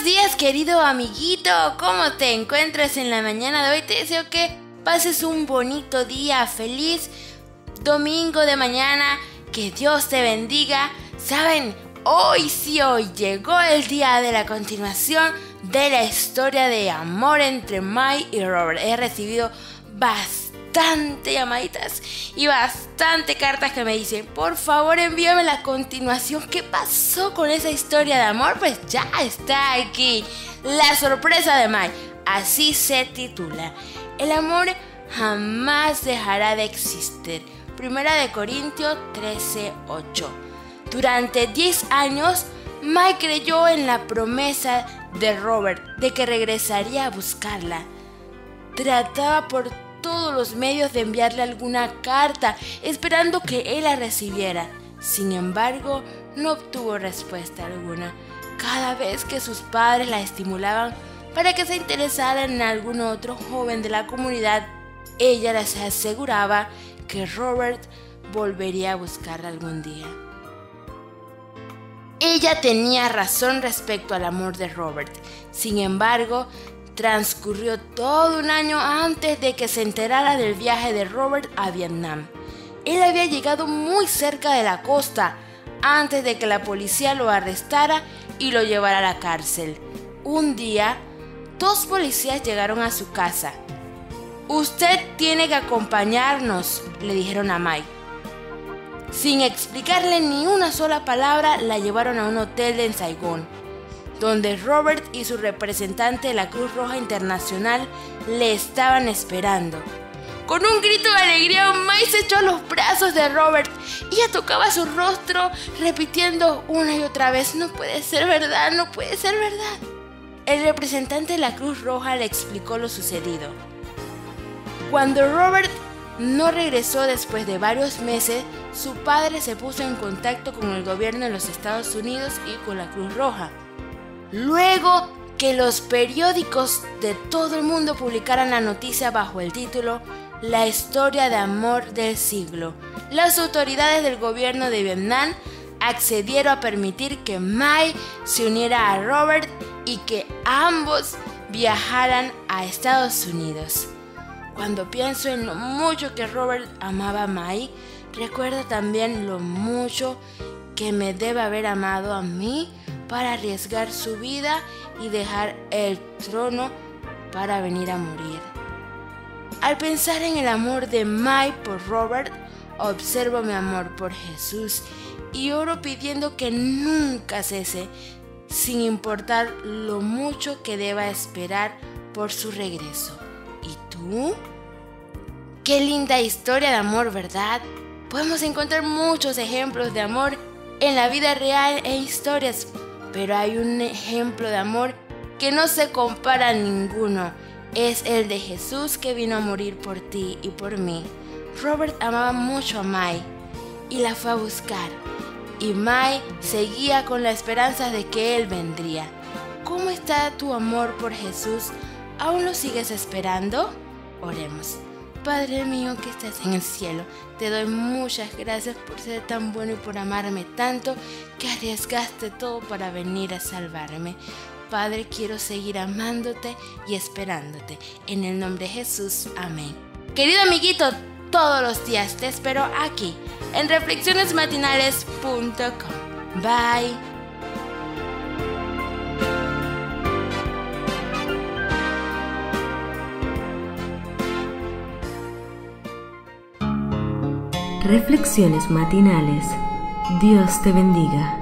Buenos días, querido amiguito, ¿cómo te encuentras en la mañana de hoy? Te deseo que pases un bonito día, feliz domingo de mañana, que Dios te bendiga. ¿Saben? Hoy llegó el día de la continuación de la historia de amor entre Mai y Robert. He recibido bastante llamaditas y bastante cartas que me dicen, por favor envíame la continuación, ¿qué pasó con esa historia de amor? Pues ya está aquí, la sorpresa de Mai, así se titula. El amor jamás dejará de existir, Primera de Corintios 13:8. Durante 10 años, Mai creyó en la promesa de Robert de que regresaría a buscarla. Trataba por todos los medios de enviarle alguna carta, esperando que él la recibiera. Sin embargo, no obtuvo respuesta alguna. Cada vez que sus padres la estimulaban para que se interesara en algún otro joven de la comunidad, ella les aseguraba que Robert volvería a buscarla algún día. Ella tenía razón respecto al amor de Robert. Sin embargo, transcurrió todo un año antes de que se enterara del viaje de Robert a Vietnam. Él había llegado muy cerca de la costa antes de que la policía lo arrestara y lo llevara a la cárcel. Un día, dos policías llegaron a su casa. «Usted tiene que acompañarnos», le dijeron a Mai. Sin explicarle ni una sola palabra, la llevaron a un hotel en Saigón, donde Robert y su representante de la Cruz Roja Internacional le estaban esperando. Con un grito de alegría, Mai se echó a los brazos de Robert. Ella tocaba su rostro, repitiendo una y otra vez, «No puede ser verdad, no puede ser verdad». El representante de la Cruz Roja le explicó lo sucedido. Cuando Robert no regresó después de varios meses, su padre se puso en contacto con el gobierno de los Estados Unidos y con la Cruz Roja. Luego que los periódicos de todo el mundo publicaran la noticia bajo el título «La historia de amor del siglo», las autoridades del gobierno de Vietnam accedieron a permitir que Mai se uniera a Robert y que ambos viajaran a Estados Unidos. Cuando pienso en lo mucho que Robert amaba a Mai, recuerdo también lo mucho que me debe haber amado a mí para arriesgar su vida y dejar el trono para venir a morir. Al pensar en el amor de Mai por Robert, observo mi amor por Jesús y oro pidiendo que nunca cese, sin importar lo mucho que deba esperar por su regreso. ¿Y tú? Qué linda historia de amor, ¿verdad? Podemos encontrar muchos ejemplos de amor en la vida real e historias, pero hay un ejemplo de amor que no se compara a ninguno. Es el de Jesús, que vino a morir por ti y por mí. Robert amaba mucho a Mai y la fue a buscar, y Mai seguía con la esperanza de que él vendría. ¿Cómo está tu amor por Jesús? ¿Aún lo sigues esperando? Oremos. Padre mío que estás en el cielo, te doy muchas gracias por ser tan bueno y por amarme tanto que arriesgaste todo para venir a salvarme. Padre, quiero seguir amándote y esperándote. En el nombre de Jesús, amén. Querido amiguito, todos los días te espero aquí, en reflexionesmatinales.com. Bye. Reflexiones matinales. Dios te bendiga.